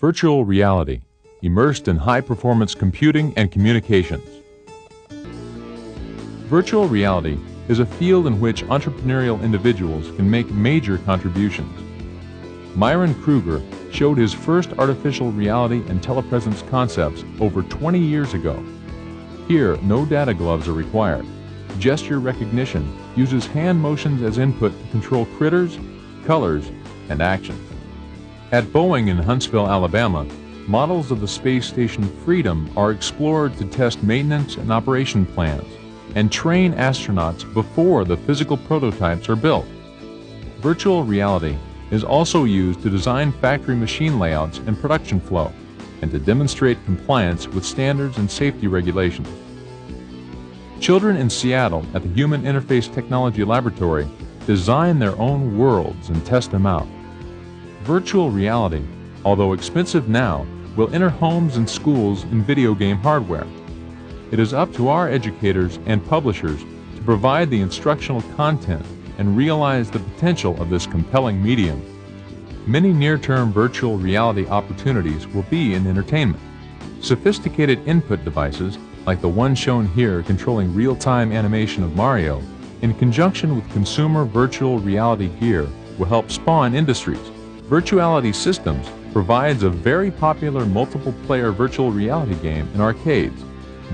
Virtual reality, immersed in high-performance computing and communications. Virtual reality is a field in which entrepreneurial individuals can make major contributions. Myron Krueger showed his first artificial reality and telepresence concepts over 20 years ago. Here, no data gloves are required. Gesture recognition uses hand motions as input to control critters, colors, and actions. At Boeing in Huntsville, Alabama, models of the space station Freedom are explored to test maintenance and operation plans and train astronauts before the physical prototypes are built. Virtual reality is also used to design factory machine layouts and production flow and to demonstrate compliance with standards and safety regulations. Children in Seattle at the Human Interface Technology Laboratory design their own worlds and test them out. Virtual reality, although expensive now, will enter homes and schools in video game hardware. It is up to our educators and publishers to provide the instructional content and realize the potential of this compelling medium. Many near-term virtual reality opportunities will be in entertainment. Sophisticated input devices, like the one shown here controlling real-time animation of Mario, in conjunction with consumer virtual reality gear, will help spawn industries. Virtuality Systems provides a very popular multiple-player virtual reality game in arcades.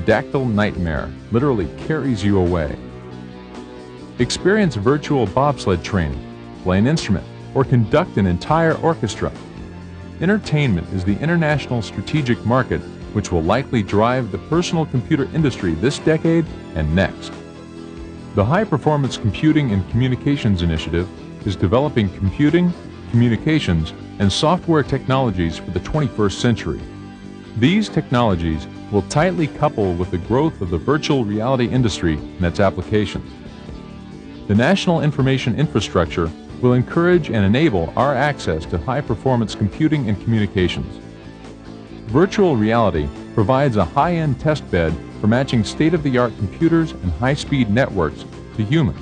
Dactyl Nightmare literally carries you away. Experience virtual bobsled training, play an instrument, or conduct an entire orchestra. Entertainment is the international strategic market which will likely drive the personal computer industry this decade and next. The High Performance Computing and Communications Initiative is developing computing, communications, and software technologies for the 21st century. These technologies will tightly couple with the growth of the virtual reality industry and its applications. The National Information Infrastructure will encourage and enable our access to high-performance computing and communications. Virtual reality provides a high-end testbed for matching state-of-the-art computers and high-speed networks to humans,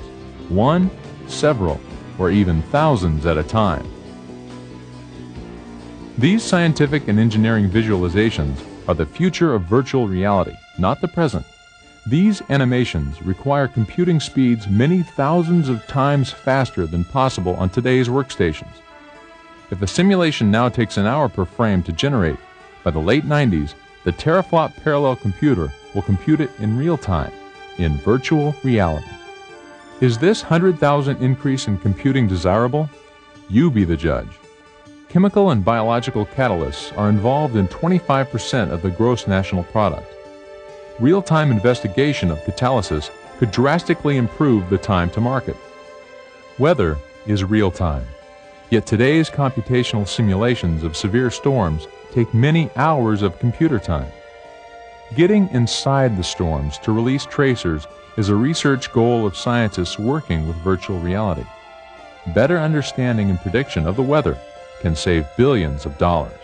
one, several, or even thousands at a time. These scientific and engineering visualizations are the future of virtual reality, not the present. These animations require computing speeds many thousands of times faster than possible on today's workstations. If a simulation now takes an hour per frame to generate, by the late 90s, the teraflop parallel computer will compute it in real time, in virtual reality. Is this 100,000 increase in computing desirable? You be the judge. Chemical and biological catalysts are involved in 25% of the gross national product. Real-time investigation of catalysis could drastically improve the time to market. Weather is real-time, yet today's computational simulations of severe storms take many hours of computer time. Getting inside the storms to release tracers is a research goal of scientists working with virtual reality. Better understanding and prediction of the weather can save billions of dollars.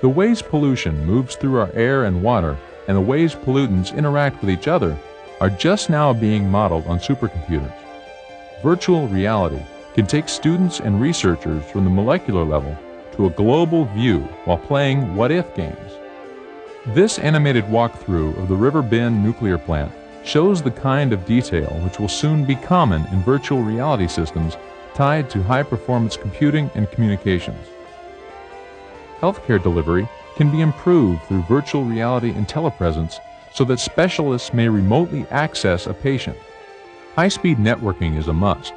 The ways pollution moves through our air and water and the ways pollutants interact with each other are just now being modeled on supercomputers. Virtual reality can take students and researchers from the molecular level to a global view while playing what-if games. This animated walkthrough of the River Bend nuclear plant shows the kind of detail which will soon be common in virtual reality systems tied to high-performance computing and communications. Healthcare delivery can be improved through virtual reality and telepresence so that specialists may remotely access a patient. High-speed networking is a must.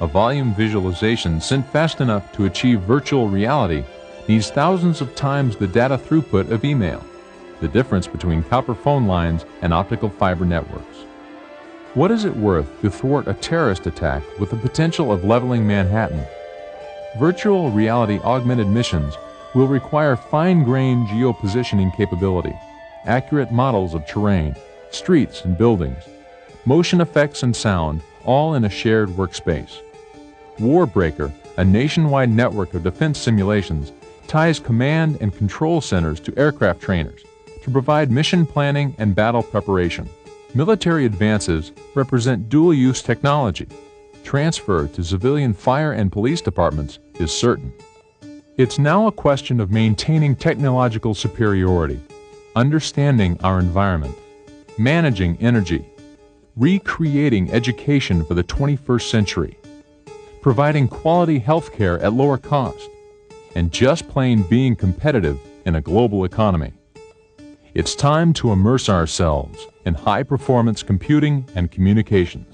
A volume visualization sent fast enough to achieve virtual reality needs thousands of times the data throughput of email, the difference between copper phone lines and optical fiber networks. What is it worth to thwart a terrorist attack with the potential of leveling Manhattan? Virtual reality augmented missions will require fine-grained geopositioning capability, accurate models of terrain, streets and buildings, motion effects and sound, all in a shared workspace. Warbreaker, a nationwide network of defense simulations, ties command and control centers to aircraft trainers to provide mission planning and battle preparation. Military advances represent dual-use technology. Transfer to civilian fire and police departments is certain. It's now a question of maintaining technological superiority, understanding our environment, managing energy, recreating education for the 21st century, providing quality healthcare at lower cost, and just plain being competitive in a global economy. It's time to immerse ourselves in high-performance computing and communications.